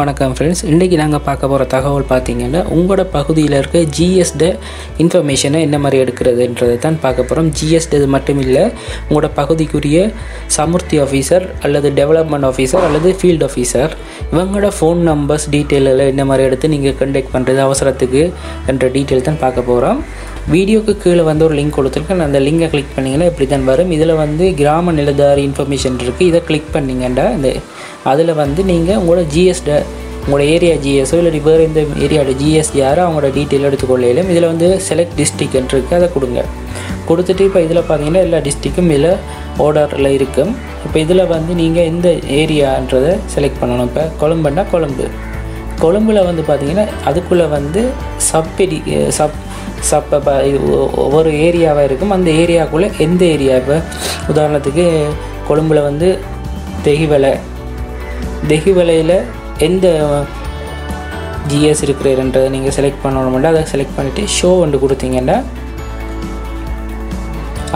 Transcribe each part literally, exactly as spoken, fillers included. வணக்கம் ஃப்ரெண்ட்ஸ், இன்றைக்கி நாங்கள் பார்க்க போகிற தகவல் பார்த்தீங்கன்னா உங்களோட பகுதியில் இருக்க ஜிஎஸ்ட இன்ஃபர்மேஷனை என்ன மாதிரி எடுக்கிறதுன்றதை தான் பார்க்க போகிறோம். ஜிஎஸ்ட இது மட்டும் இல்லை, உங்களோட பகுதிக்குரிய சமுர்த்தி ஆஃபீஸர் அல்லது டெவலப்மெண்ட் ஆஃபீஸர் அல்லது ஃபீல்டு ஆஃபீஸர் இவங்களோட ஃபோன் நம்பர்ஸ் டீட்டெயிலில் என்ன மாதிரி எடுத்து நீங்கள் கண்டெக்ட் பண்ணுறது அவசரத்துக்கு என்ற டீட்டெயில் தான் பார்க்க போகிறோம். வீடியோக்கு கீழே வந்து ஒரு லிங்க் கொடுத்துருக்கேன், அந்த லிங்கை கிளிக் பண்ணிங்கன்னா இப்படி தான் வரும். இதில் வந்து கிராம நிலதாரி இன்ஃபர்மேஷன் இருக்குது, இதை கிளிக் பண்ணிங்கண்டா இந்த அதில் வந்து நீங்கள் உங்களோட ஜிஎஸ்ட உங்களோட ஏரியா ஜிஎஸோ இல்லை வேறு இந்த ஏரியாவோட ஜிஎஸ் யாரோ அவங்களோட டீட்டெயில் எடுத்துக்கொள்ளையிலும் இதில் வந்து செலக்ட் டிஸ்ட்ரிக் இருக்குது, அதை கொடுங்க. கொடுத்துட்டு இப்போ இதில் பார்த்தீங்கன்னா எல்லா டிஸ்ட்ரிக்கும் இதில் ஆர்டரில் இருக்கும். இப்போ இதில் வந்து நீங்கள் இந்த ஏரியான்றதை செலக்ட் பண்ணணும். இப்போ கொழும்புன்னா கொழும்பு, கொழும்பில் வந்து பார்த்தீங்கன்னா அதுக்குள்ளே வந்து சப்டி சப் சப் ஒவ்வொரு ஏரியாவாக இருக்கும். அந்த ஏரியாவுக்குள்ளே எந்த ஏரியா, இப்போ உதாரணத்துக்கு கொழும்பில் வந்து தெகிவலை தெகிவலையில் எந்த ஜிஎஸ் இருக்கிறதுன்றதை நீங்கள் செலக்ட் பண்ணணும்னா அதை செலக்ட் பண்ணிவிட்டு ஷோ வந்து கொடுத்தீங்கன்னா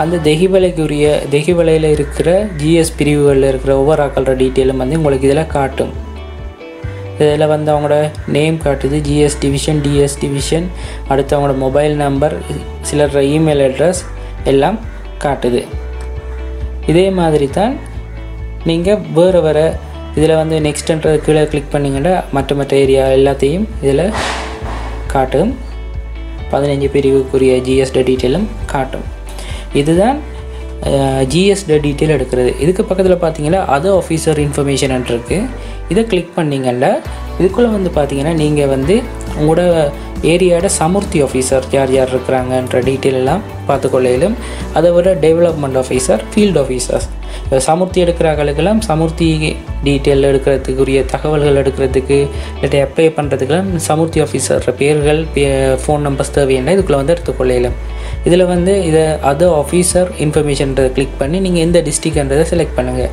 அந்த தெகிவலைக்குரிய தெகிவலையில் இருக்கிற ஜிஎஸ் பிரிவுகளில் இருக்கிற ஒவ்வொரு ஆக்களோட டீட்டெயிலும் வந்து உங்களுக்கு இதில் காட்டும். இதில் வந்து அவங்களோட நேம் காட்டுது, ஜிஎஸ் டிவிஷன் டிஎஸ் டிவிஷன், அடுத்து அவங்களோட மொபைல் நம்பர், சிலர் இமெயில் அட்ரஸ் எல்லாம் காட்டுது. இதே மாதிரி தான் நீங்கள் வேறு வேறு இதில் வந்து நெக்ஸ்ட்ன்றது கீழே கிளிக் பண்ணிங்கன்னா மற்ற மற்ற ஏரியா எல்லாத்தையும் இதில் காட்டும். பதினஞ்சு பிரிவுக்குரிய ஜிஎஸ்ட டீட்டெயிலும் காட்டும். இதுதான் ஜிஎஸ்ட டீட்டெயில் எடுக்கிறது. இதுக்கு பக்கத்தில் பார்த்தீங்கன்னா அது ஆஃபீஸர் இன்ஃபர்மேஷன் இருக்குது, இதை கிளிக் பண்ணிங்கன்னா இதுக்குள்ளே வந்து பார்த்தீங்கன்னா நீங்கள் வந்து உங்களோட ஏரியாவோட சமுர்த்தி ஆஃபீஸர் யார் யார் இருக்கிறாங்கன்ற டீட்டெயில் எல்லாம் பார்த்துக்கொள்ளையிலும், அதை விட development officer field officers Samurdhi எடுக்கிறாங்களுக்கெல்லாம் சமுர்த்தி டீட்டெயில் எடுக்கிறதுக்குரிய தகவல்கள் எடுக்கிறதுக்கு இல்லாட்டி அப்ளை பண்ணுறதுக்கெல்லாம் சமுர்த்தி ஆஃபீஸர் பேர்கள் ஃபோன் நம்பர்ஸ் தேவையான இதுக்குள்ளே வந்து எடுத்துக்கொள்ளையிலும். இதில் வந்து இதை அது ஆஃபீஸர் இன்ஃபர்மேஷன்றதை கிளிக் பண்ணி நீங்கள் எந்த டிஸ்ட்ரிக்ட்ன்றதை செலக்ட் பண்ணுங்கள்.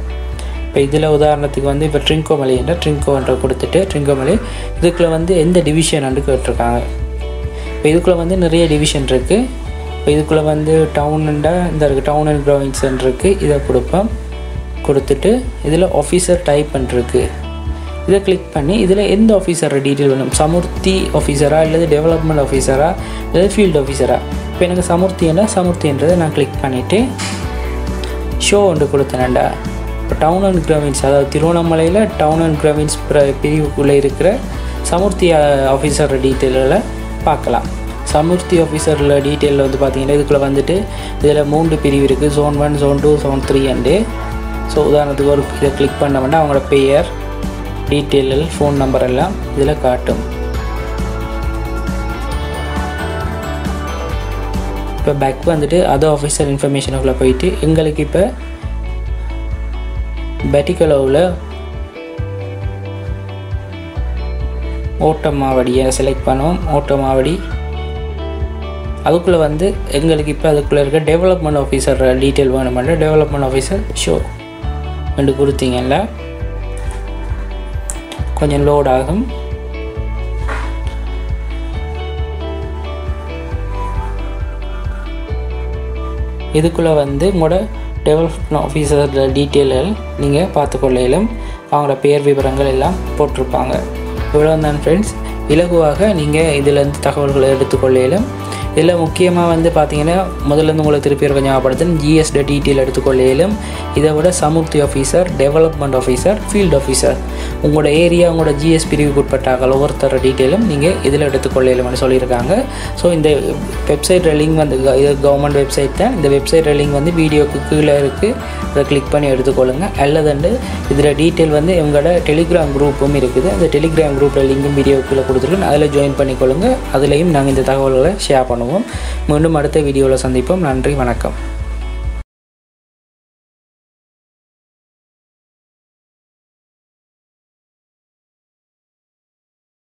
இப்போ இதில் உதாரணத்துக்கு வந்து இப்போ ட்ரிங்கோமலை என்ற ட்ரிங்கோன்ற கொடுத்துட்டு ட்ரிங்கோமலை இதுக்குள்ளே வந்து எந்த டிவிஷன் வந்து கேட்டிருக்காங்க. இப்போ இதுக்குள்ளே வந்து நிறைய டிவிஷன் இருக்குது. இப்போ இதுக்குள்ளே வந்து டவுனுண்டா இந்த இருக்குது, டவுன் அண்ட் ப்ராவின்ஸ்ன்னு இருக்குது, இதை கொடுப்போம். கொடுத்துட்டு இதில் ஆஃபீஸர் டைப் பண்ணிருக்கு, இதை கிளிக் பண்ணி இதில் எந்த ஆஃபீஸரோட டீட்டெயில் வேணும், சமுர்த்தி ஆஃபீஸராக அல்லது டெவலப்மெண்ட் ஆஃபீஸராக அல்லது ஃபீல்டு ஆஃபீஸராக. இப்போ எனக்கு சமுர்த்தின்னா சமுர்த்தின்றதை நான் கிளிக் பண்ணிவிட்டு ஷோ ஒன்று கொடுத்தேன்டா. இப்போ டவுன் அண்ட் கிராமின்ஸ் அதாவது திருவண்ணாமலையில் டவுன் அண்ட் கிராமின்ஸ் பிரிவுக்குள்ளே இருக்கிற சமுர்த்தி ஆஃபீஸர் டீட்டெயிலில் பார்க்கலாம். சமுர்த்தி ஆஃபீஸரில் டீட்டெயிலில் வந்து பார்த்திங்கன்னா இதுக்குள்ளே வந்துட்டு இதில் மூன்று பிரிவு இருக்குது, zone one zone two zone three and. So உதாரணத்துக்கு ஒரு இதை கிளிக் பண்ணோம்னா அவங்களோட பெயர் டீட்டெயில் ஃபோன் நம்பர் எல்லாம் இதில் காட்டும். இப்போ பேக் வந்துட்டு அது ஆஃபீஸர் இன்ஃபர்மேஷனுக்குள்ளே போயிட்டு எங்களுக்கு இப்போ பெட்டிகலோவில் ஓட்டமாவடியை செலக்ட் பண்ணுவோம். ஓட்டமாவடி அதுக்குள்ளே வந்து எங்களுக்கு இப்போ அதுக்குள்ளே இருக்க டெவலப்மெண்ட் ஆஃபீஸர் டீட்டெயில் வேணுமென்ற டெவலப்மெண்ட் ஆஃபீஸர் ஷோ ரெண்டு கொடுத்தீங்கல்ல கொஞ்சம் லோட் ஆகும். இதுக்குள்ளே வந்து உங்களோட டெவலப்மெண்ட் ஆஃபீஸர் டீட்டெயில்கள் நீங்கள் பார்த்துக்கொள்ளையிலும் அவங்களோட பெயர் விவரங்கள் எல்லாம் போட்டிருப்பாங்க. இவ்வளோ தான் ஃப்ரெண்ட்ஸ், இலகுவாக நீங்கள் இதிலேருந்து தகவல்களை எடுத்துக்கொள்ளையிலும். இதில் முக்கியமாக வந்து பார்த்தீங்கன்னா முதலேருந்து உங்களை திருப்பி இருக்க ஞாபகப்படுத்தணும், ஜிஎஸ்ட டீட்டெயில் எடுத்துக்கொள்ளையிலும் இதை விட Samurdhi officer development officer field officer உங்களோட ஏரியா உங்களோட ஜிஎஸ் பிரிவுக்கு உட்பட்டாக ஒவ்வொருத்தர டீட்டெயிலும் நீங்கள் இதில் எடுத்துக்கொள்ளையிலும்னு சொல்லியிருக்காங்க. ஸோ இந்த வெப்சைட் லிங்க் வந்து இது கவர்மெண்ட் வெப்சைட் தான். இந்த வெப்சைட் லிங்க் வந்து வீடியோக்கு கீழே இருக்குது, அதை கிளிக் பண்ணி எடுத்துக்கொள்ளுங்கள். அல்லது இதில் டீட்டெயில் வந்து உங்களோட டெலிகிராம் குரூப்பும் இருக்குது, அந்த டெலிகிராம் குரூப்பில் லிங்கும் வீடியோக்குள்ளே கொடுத்துருக்கோம், அதில் ஜாயின் பண்ணிக்கொள்ளுங்கள். அதுலேயும் நாங்கள் இந்த தகவல்களை ஷேர் பண்ணுவோம். மீண்டும் அடுத்த வீடியோவில் சந்திப்போம். நன்றி, வணக்கம்.